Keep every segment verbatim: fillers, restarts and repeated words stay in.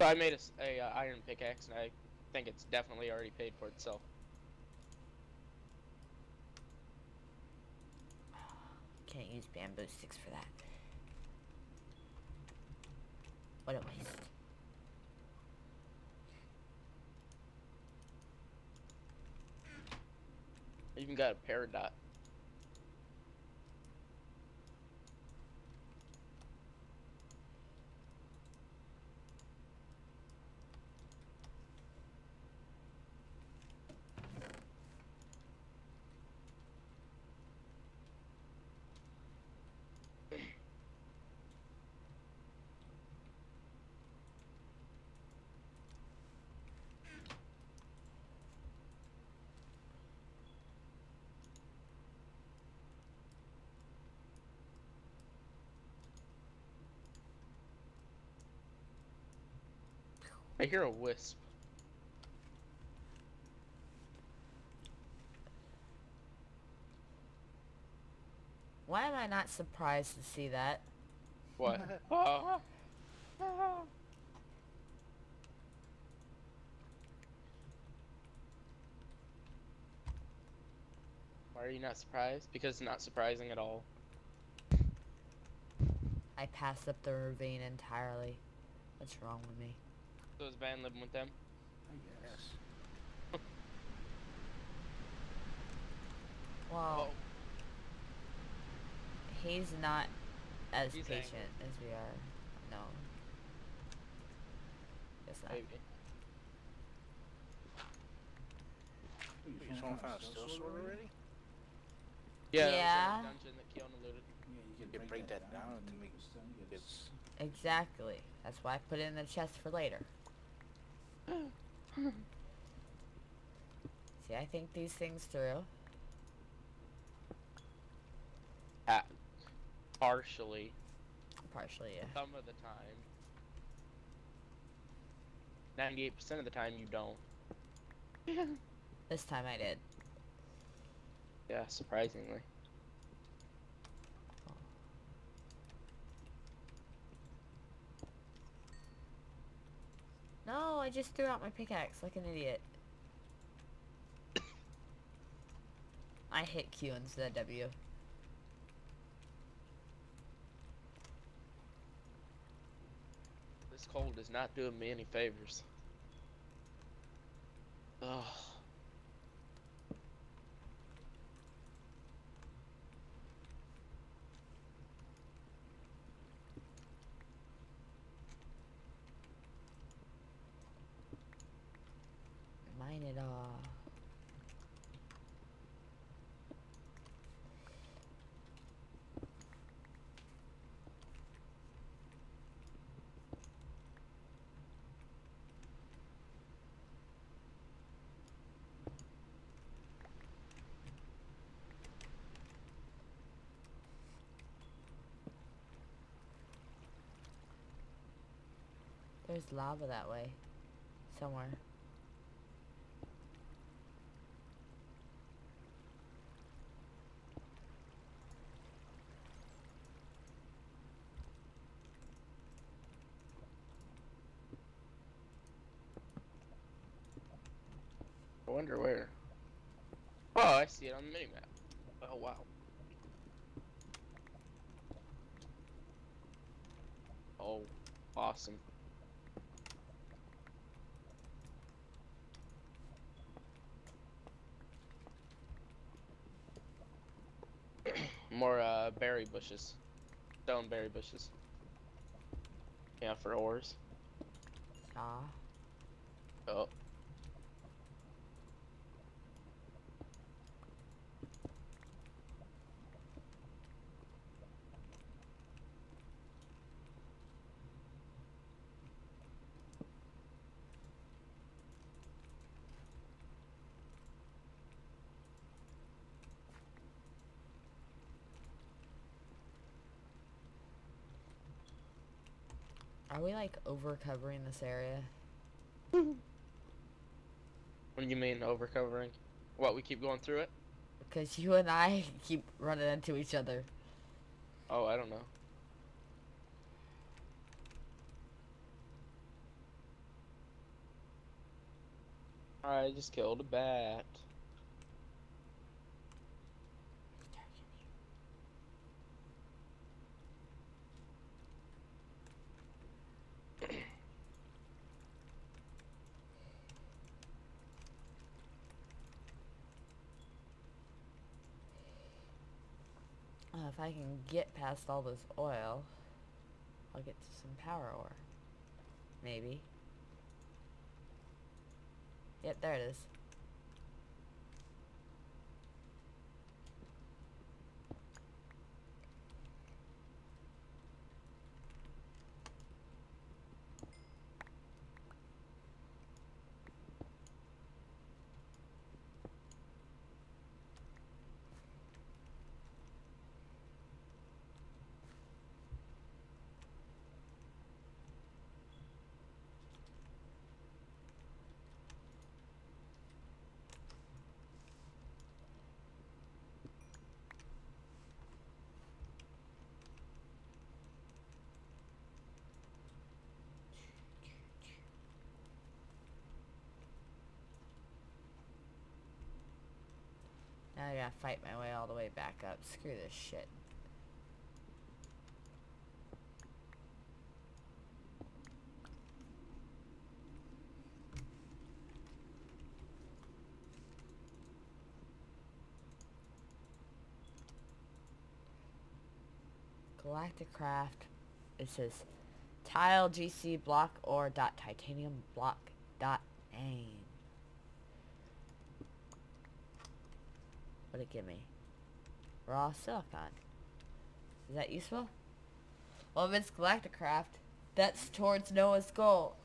But I made a, a uh, iron pickaxe, and I think it's definitely already paid for itself. Can't use bamboo sticks for that. What a waste. I even got a peridot. I hear a wisp. Why am I not surprised to see that? What? uh -huh. Why are you not surprised? Because it's not surprising at all. I passed up the ravine entirely. What's wrong with me? Those band living with them? I guess. Well, oh. He's not as he's patient angry. As we are. No. Guess not. Maybe. You just want to find a steel sword already? Yeah. Yeah. That was a dungeon that Keona looted. Yeah, you can break, break that down, down to make it's... Exactly. That's why I put it in the chest for later. See, I think these things through. Uh, partially. Partially, yeah. Some of the time. ninety-eight percent of the time you don't. This time I did. Yeah, surprisingly. Oh. No, I just threw out my pickaxe like an idiot. I hit Q instead of W. This cold is not doing me any favors. Ugh. Mine it all. There's lava that way, somewhere. I wonder where. Oh, I see it on the minimap. Oh, wow. Oh, awesome. More uh, berry bushes. Stone berry bushes. Yeah, for ores. Ah. Oh. Are we like over covering this area? What do you mean over covering? What, we keep going through it? Because you and I keep running into each other. Oh, I don't know. I just killed a bat. If I can get past all this oil, I'll get to some power ore. Maybe. Yep, there it is. Now I gotta fight my way all the way back up. Screw this shit. Galacticraft. It says tile G C block or dot titanium block dot aim. What'd it give me? Raw silicon. Is that useful? Well, if it's Galacticraft, that's towards Noah's goal.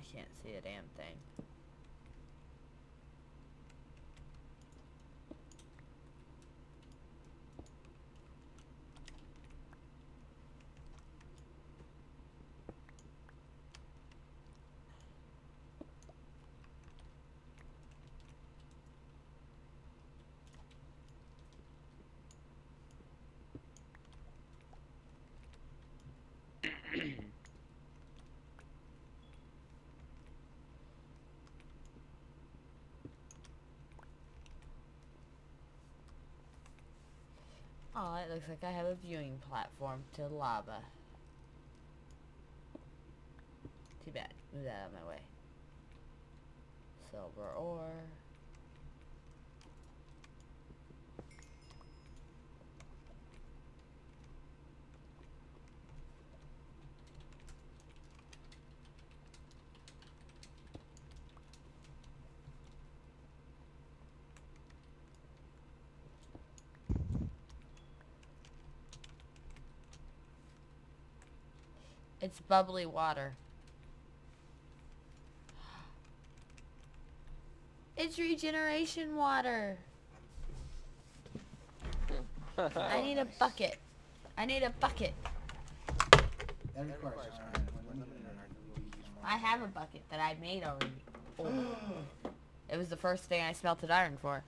I can't see a damn thing. Oh, it looks like I have a viewing platform to lava. Too bad. Move that out of my way. Silver ore. It's bubbly water. It's regeneration water. I need a bucket. I need a bucket. That requires I have a bucket that I made already. Oh. It was the first thing I smelted iron for.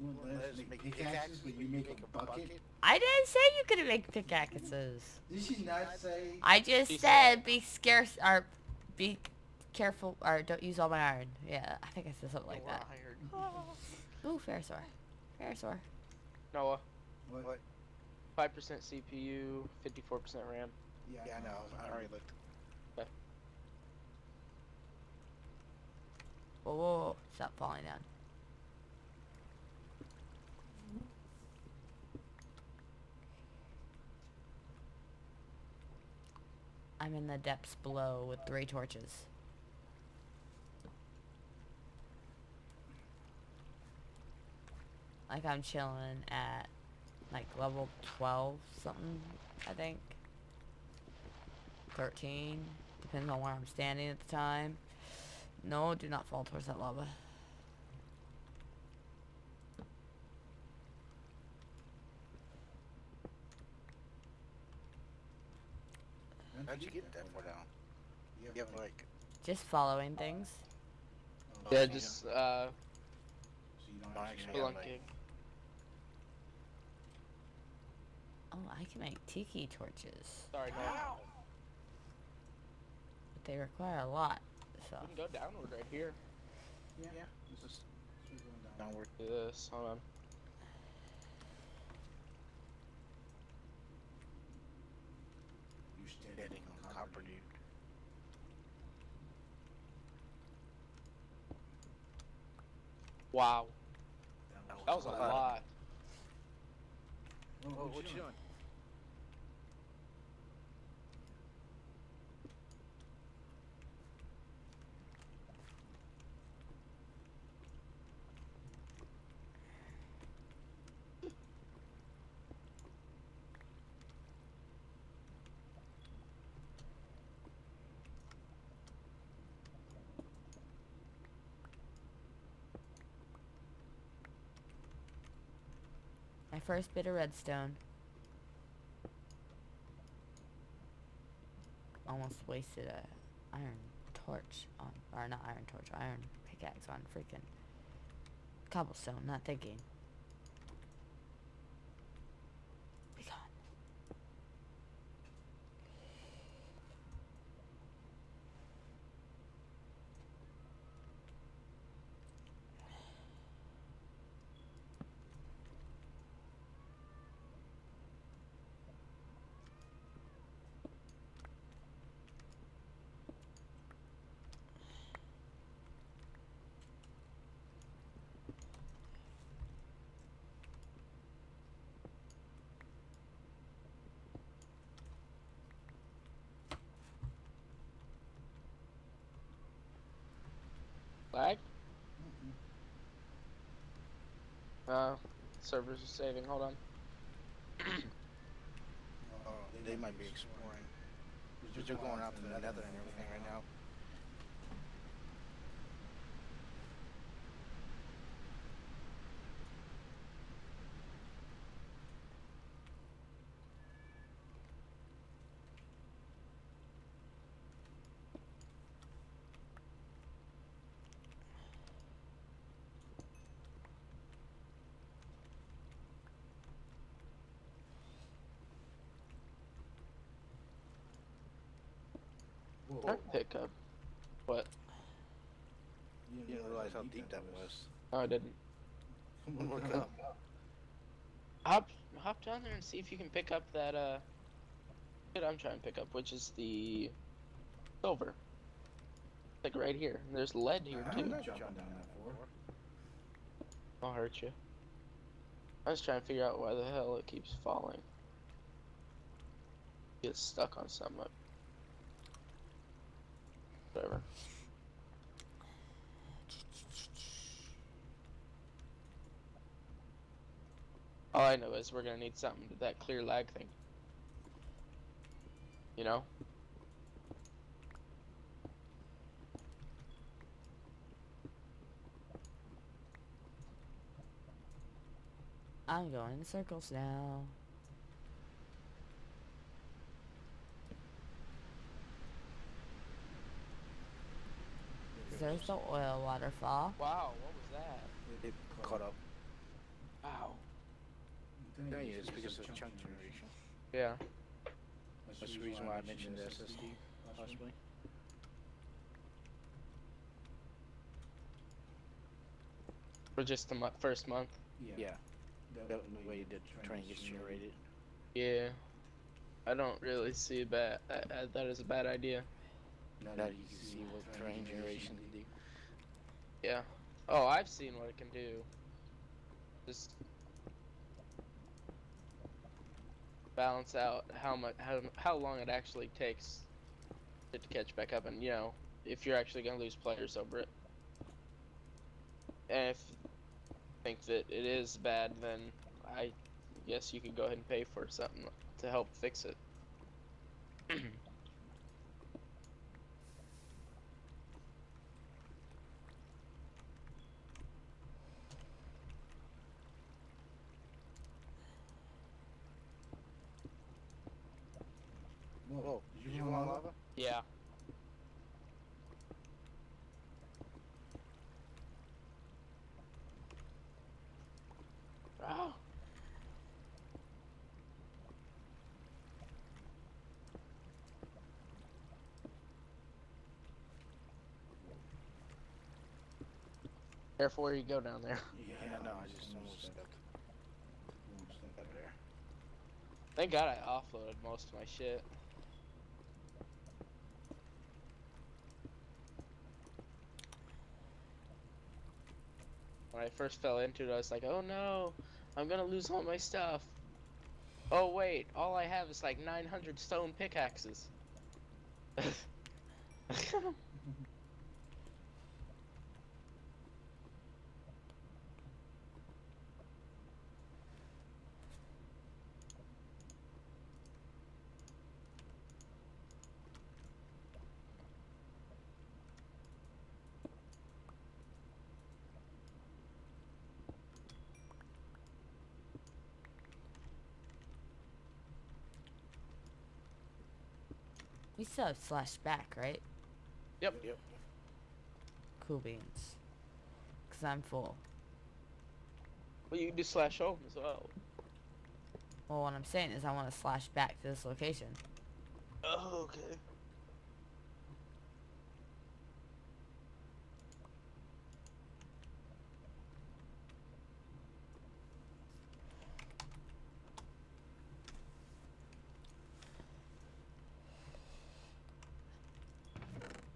You wouldn't make pickaxes, but you make a bucket? I didn't say you could make pickaxes. Did she not say? I just she said, said be scarce, or be careful, or don't use all my iron. Yeah, I think I said something like that. Oh. Ooh, Ferrothorn. Ferrothorn. Noah. What? five percent C P U, fifty-four percent RAM. Yeah, yeah I know. I already looked. Okay. Whoa, whoa, whoa. Stop falling down. I'm in the depths below with three torches. Like I'm chilling at like level twelve something, I think. thirteen, depends on where I'm standing at the time. No, do not fall towards that lava. How'd you get that far down? You have like... Just following things. Yeah, just, uh... Blunking. Oh, I can make tiki torches. Sorry, no. But they require a lot, so... You can go downward right here. Yeah. Yeah. Just downward. Do this, hold on. Standing on copper, dude. Wow. That was, that was a lot. lot. Whoa, whoa, what, what you doing? doing? My first bit of redstone. Almost wasted a iron torch on, or not iron torch, iron pickaxe on freaking cobblestone, not thinking. Be gone. Lag? Mm-hmm. Uh, servers are saving, hold on. uh, they, they might be exploring. They're, they're going out to the Nether and everything right now. I pick up. What? You didn't realize how deep that was. Oh, I didn't. Look up. Hop, hop down there and see if you can pick up that, uh... shit I'm trying to pick up, which is the... silver. Like right here. And there's lead here, too. I'm not jumping down that floor. I'll hurt you. I was trying to figure out why the hell it keeps falling. Gets stuck on something. Whatever. All I know is we're gonna need something to that clear lag thing. You know? I'm going in circles now. There's the oil waterfall. Wow, what was that? It, it caught up. Wow. There it is, because of chunk generation. Yeah. That's, That's the reason why I mentioned the S S D, possibly. For just the mo first month? Yeah. yeah. That, that was the way the train gets generated. Yeah. I don't really see that. I, I, that is a bad idea. Now that you can see what terrain generation can do. Yeah. Oh, I've seen what it can do. Just balance out how much, how how long it actually takes to catch back up, and you know if you're actually gonna lose players over it. And if you think that it is bad, then I guess you could go ahead and pay for something to help fix it. Whoa, did you, you want Careful where you go down there. Yeah, yeah no, I just almost stepped. Almost stepped up there. Thank God I offloaded most of my shit. When I first fell into it, I was like, oh no, I'm gonna lose all my stuff. Oh wait, all I have is like nine hundred stone pickaxes. We still have slash back, right? Yep. Yep. Cool beans. Because I'm full. Well, you can do slash home as well. Well, what I'm saying is I want to slash back to this location. Oh, okay.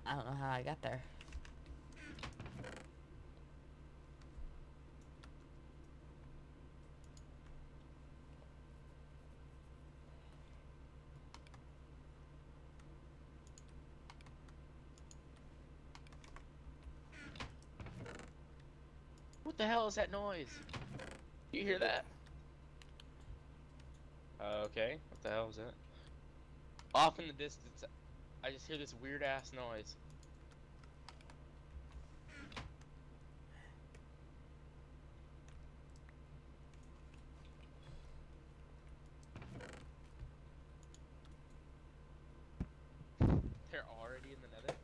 I don't know how I got there. What the hell is that noise? You hear that? Uh, okay, what the hell was that? Off in the distance, I just hear this weird ass noise. They're already in the Nether?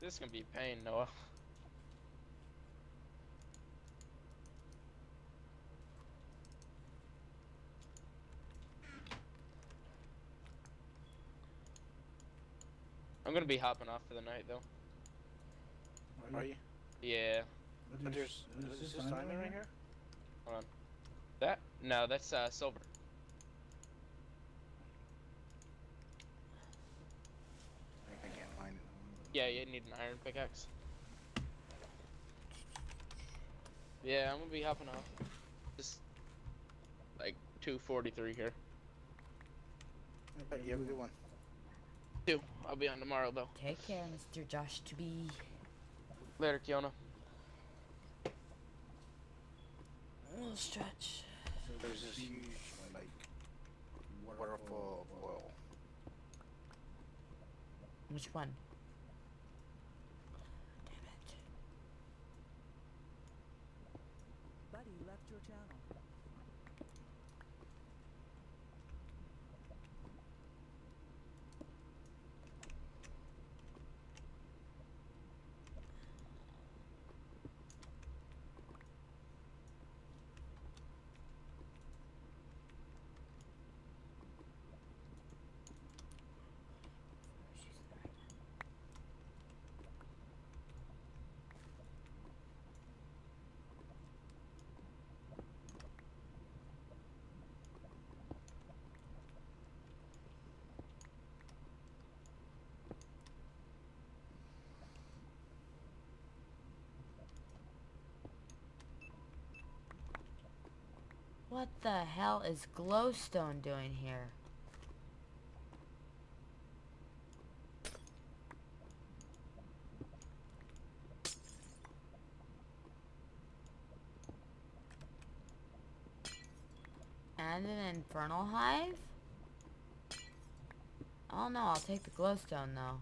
This is gonna be pain, Noah. I'm gonna be hopping off for the night, though. Are you? Are you? Yeah. But there's, but there's is this diamond right here? Hold on. That? No, that's uh, silver. Yeah, you need an iron pickaxe. Yeah, I'm gonna be hopping off. Just like two forty-three here. Okay, you have a good one. Two. I'll be on tomorrow though. Take care, Mister Josh to be. Later, Kiona. A little stretch. So there's this huge like waterfall of oil. Which one? Buddy left your channel. What the hell is glowstone doing here? And an infernal hive? Oh no, I'll take the glowstone though.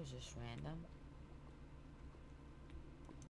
was just random.